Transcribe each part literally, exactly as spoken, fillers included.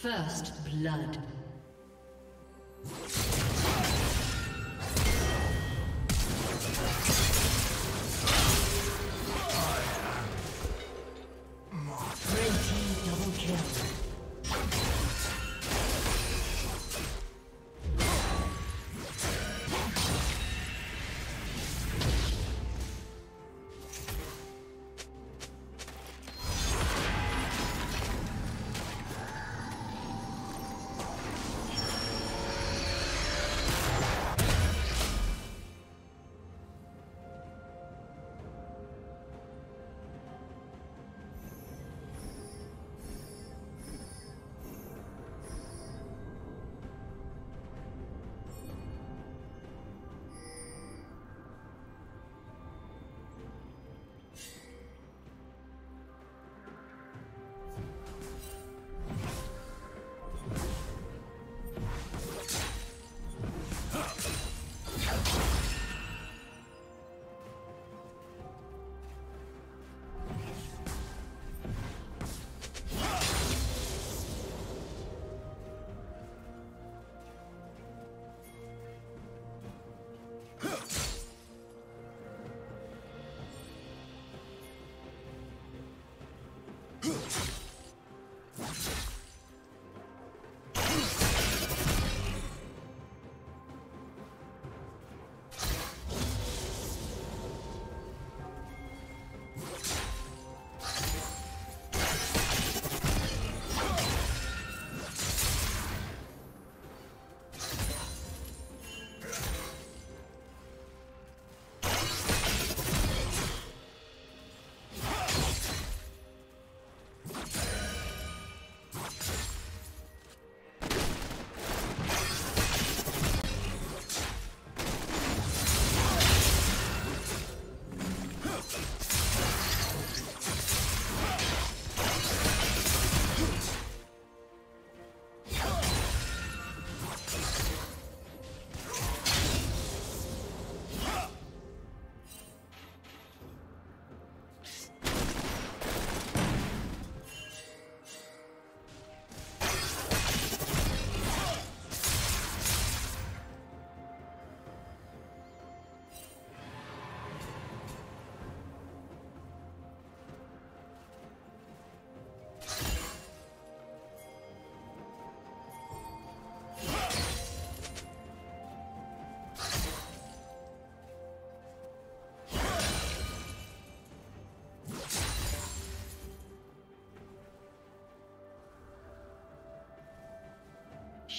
First blood.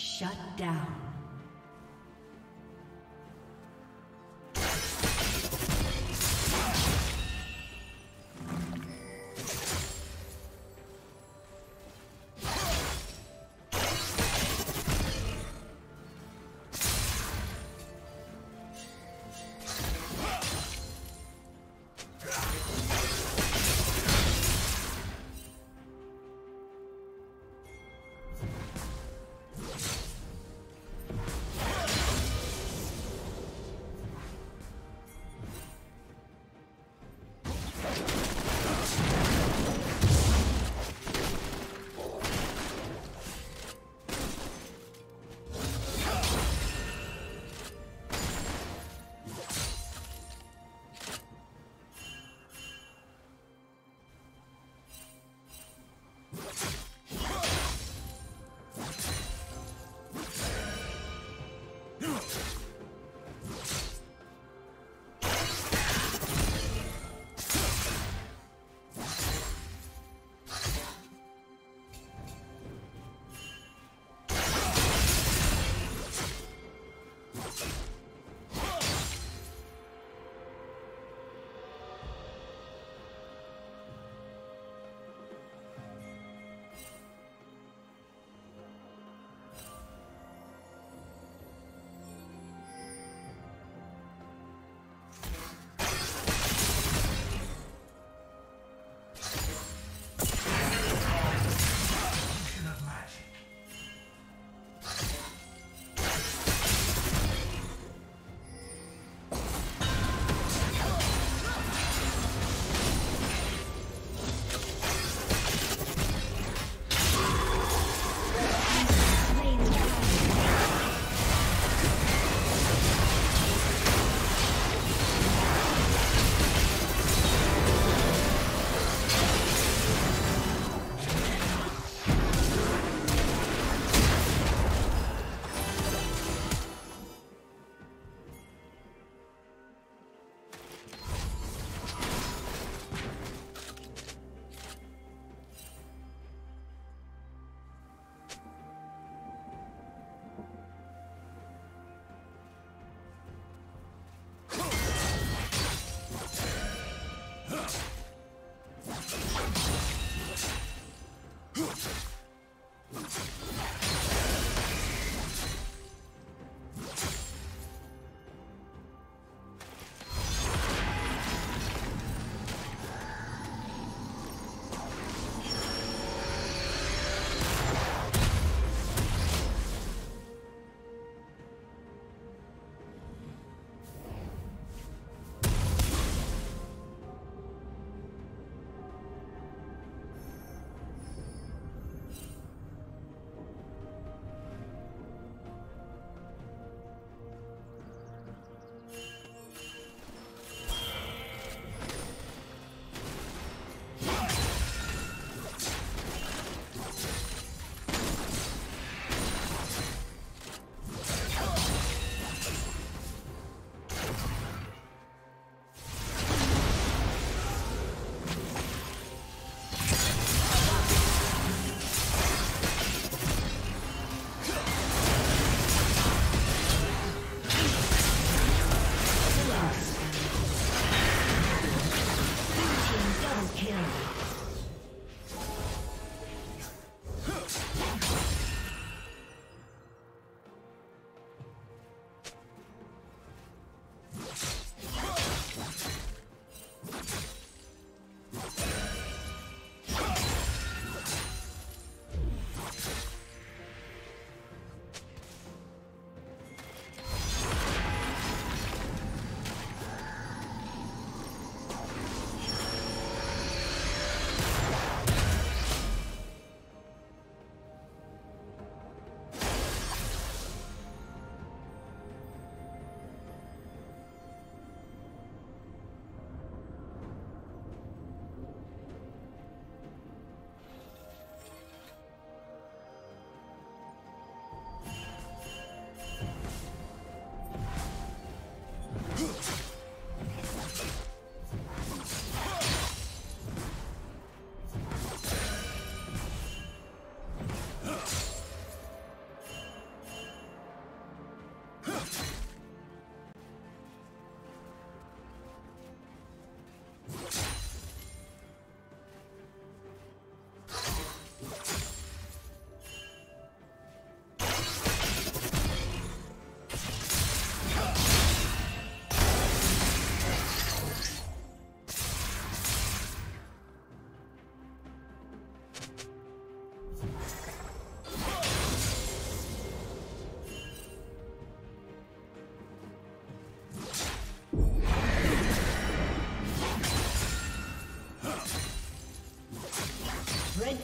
Shut down.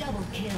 Double kill.